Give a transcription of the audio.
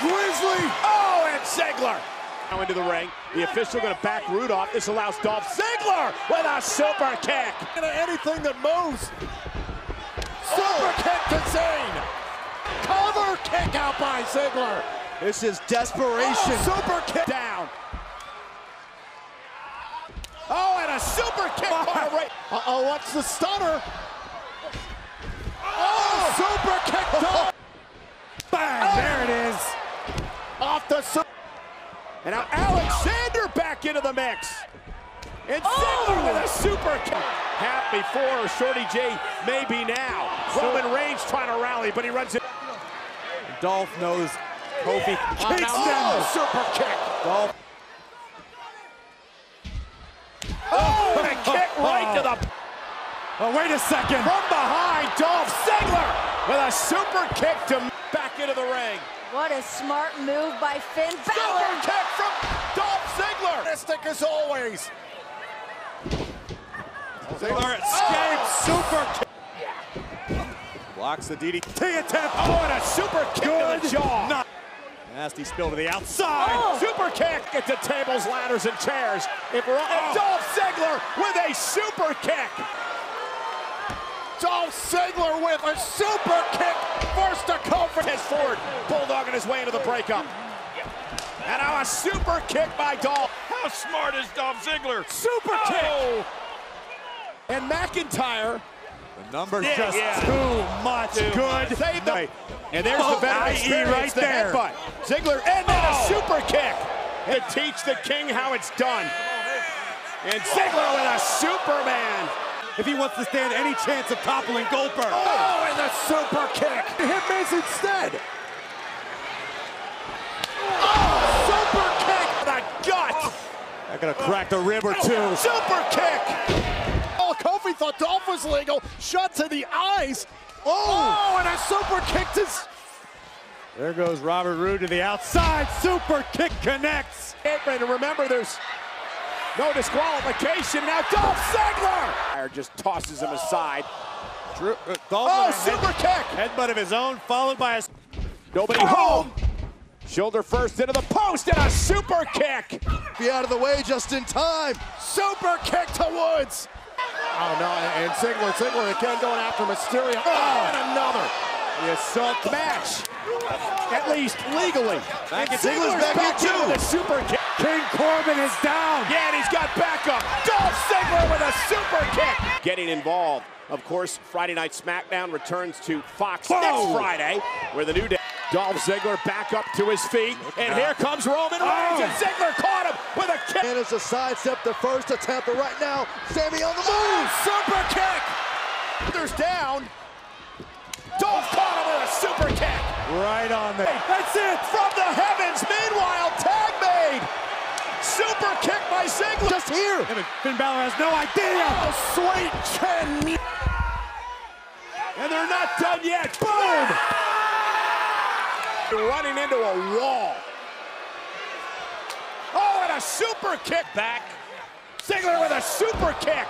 Grizzly. Oh, and Ziggler. Now into the ring. The official going to back Rudolph. This allows Dolph Ziggler with a super kick. Anything that moves. Super kick to Zane. Cover kick out by Ziggler. This is desperation. Oh, super kick down. Oh, and a super kick by Ray. Uh-oh, what's the stunner? Oh, super kick down. Bang, oh. There it is. Off the super. And now Alexander back into the mix. And Ziggler with a super kick. Half before, Shorty J maybe now. Roman Reigns trying to rally, but he runs it. Dolph knows Kofi. Kingston. Oh, super kick. Dolph. Oh, and a kick right to the... Oh, wait a second. From behind, Dolph Ziggler with a super kick to back into the ring. What a smart move by Finn Balor. Super kick from Dolph Ziggler. Mystic as always. Ziggler escapes. Super kick. Blocks the DDT attempt. Oh, and a super kick to the jaw. Not nasty spill to the outside. Oh. Super kick into tables, ladders, and chairs. And Dolph Ziggler with a super kick. Dolph Ziggler with a super kick. First to Kofi. His forward bulldogging his way into the breakup. And now a super kick by Dolph. How smart is Dolph Ziggler? Super kick. And McIntyre. The number's too much. Good. Save them. And there's the veteran right there. Headbutt. Ziggler, and then a super kick. And teach the king how it's done. And Ziggler with a Superman. If he wants to stand any chance of toppling Goldberg. Oh, and a super kick. Hit Miz instead. Oh, super kick. The gut. They're going to crack the rib or two. Super kick. Oh, Kofi thought Dolph was legal. Shot to the eyes. Oh, and a super kick to... There goes Robert Roode to the outside. Super kick connects. And remember, there's no disqualification. Now Dolph Ziggler just tosses him aside. Drew, super kick. Headbutt of his own, followed by a... Nobody home. Shoulder first into the post and a super kick. Be out of the way just in time. Super kick to Woods. Oh, no, and Ziggler again going after Mysterio. Oh, and another. The assault match, at least legally. Ziggler's back in too. The super kick. King Corbin is down. Yeah, and he's got backup. Dolph Ziggler with a super kick. Getting involved. Of course, Friday Night Smackdown returns to Fox next Friday, where the new day. Dolph Ziggler back up to his feet, and here comes Roman Reigns, and Ziggler caught him with a kick. And it's a sidestep, the first attempt, but right now, Sami on the move. Super kick. There's down. Dolph caught him with a super kick. Right on there. That's it. From the heavens. Meanwhile, tag made. Super kick by Ziggler. Just here. Finn Balor has no idea. Oh, sweet chin. And they're not done yet. Boom. Running into a wall. Oh, and a super kick back. Ziggler with a super kick.